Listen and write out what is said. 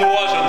moi je